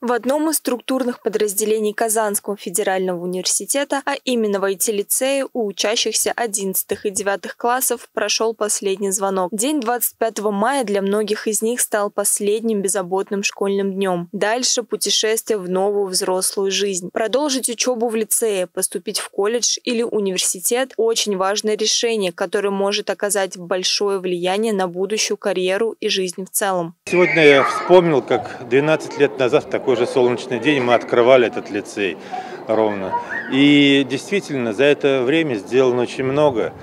В одном из структурных подразделений Казанского федерального университета, а именно в IT-лицее, у учащихся 11 и 9 классов прошел последний звонок. День 25 мая для многих из них стал последним беззаботным школьным днем. Дальше путешествие в новую взрослую жизнь. Продолжить учебу в лицее, поступить в колледж или университет – очень важное решение, которое может оказать большое влияние на будущую карьеру и жизнь в целом. Сегодня я вспомнил, как 12 лет назад такой же солнечный день мы открывали этот лицей ровно. И действительно, за это время сделано очень много.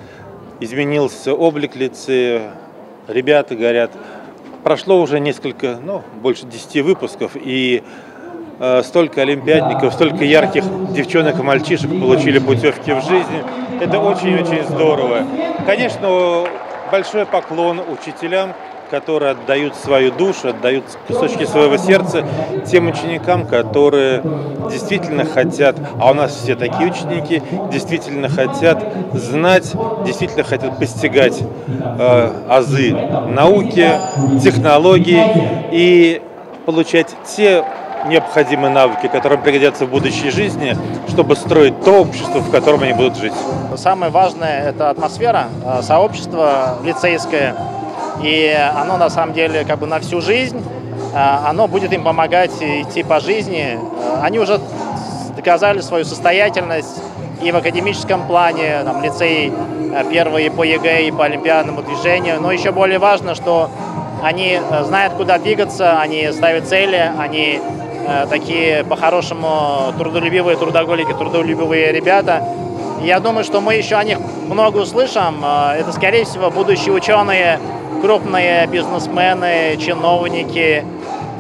Изменился облик лицея, ребята горят. Прошло уже несколько, больше 10 выпусков, и столько олимпиадников, столько ярких девчонок и мальчишек получили путевки в жизни. Это очень-очень здорово. Конечно, большой поклон учителям, которые отдают свою душу, отдают кусочки своего сердца тем ученикам, которые действительно хотят, а у нас все такие ученики, действительно хотят знать, действительно хотят постигать азы науки, технологии и получать те необходимые навыки, которые пригодятся в будущей жизни, чтобы строить то общество, в котором они будут жить. Самое важное – это атмосфера, сообщество лицейское. И оно на самом деле на всю жизнь, оно будет им помогать идти по жизни. Они уже доказали свою состоятельность и в академическом плане, лицей первый по ЕГЭ и по олимпиадному движению. Но еще более важно, что они знают, куда двигаться, они ставят цели, они такие по-хорошему трудолюбивые трудоголики, трудолюбивые ребята. Я думаю, что мы еще о них много услышим. Это, скорее всего, будущие ученые, крупные бизнесмены, чиновники,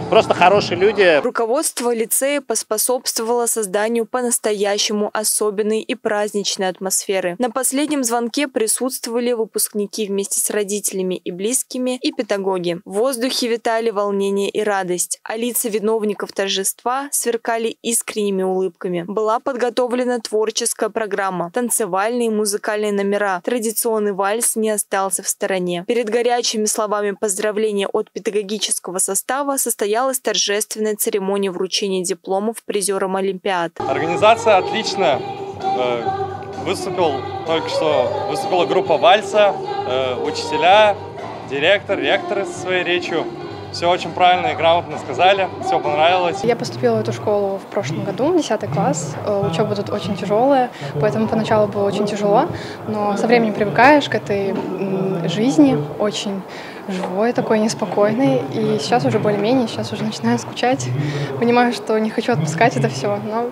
просто хорошие люди. Руководство лицея поспособствовало созданию по-настоящему особенной и праздничной атмосферы. На последнем звонке присутствовали выпускники вместе с родителями и близкими, и педагоги. В воздухе витали волнение и радость, а лица виновников торжества сверкали искренними улыбками. Была подготовлена творческая программа, танцевальные и музыкальные номера. Традиционный вальс не остался в стороне. Перед горячими словами поздравления от педагогического состава состоялось торжественная церемония вручения дипломов призерам олимпиад. Организация отличная. Только что выступила группа вальса, учителя, директор, ректоры со своей речью. Все очень правильно и грамотно сказали, все понравилось. Я поступила в эту школу в прошлом году, 10 класс. Учеба тут очень тяжелая, поэтому поначалу было очень тяжело, но со временем привыкаешь к этой жизни, очень живой такой, неспокойный. И сейчас уже более-менее, сейчас уже начинаю скучать. Понимаю, что не хочу отпускать это все, но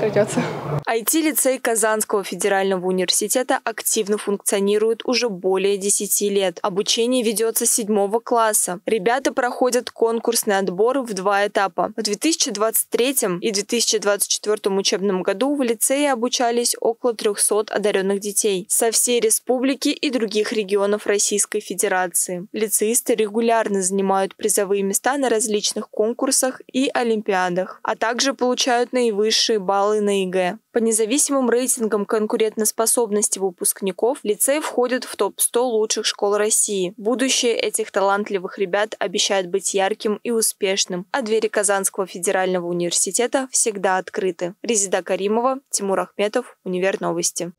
придется. IT-лицей Казанского федерального университета активно функционирует уже более 10 лет. Обучение ведется с 7 класса. Ребята проходят конкурсный отбор в 2 этапа. В 2023 и 2024 учебном году в лицее обучались около 300 одаренных детей со всей республики и других регионов Российской Федерации. Лицеисты регулярно занимают призовые места на различных конкурсах и олимпиадах, а также получают наивысшие баллы на ЕГЭ. По независимым рейтингам конкурентоспособности выпускников лицей входит в топ-100 лучших школ России. Будущее этих талантливых ребят обещает быть ярким и успешным, а двери Казанского федерального университета всегда открыты. Резида Каримова, Тимур Ахметов, Универ Новости.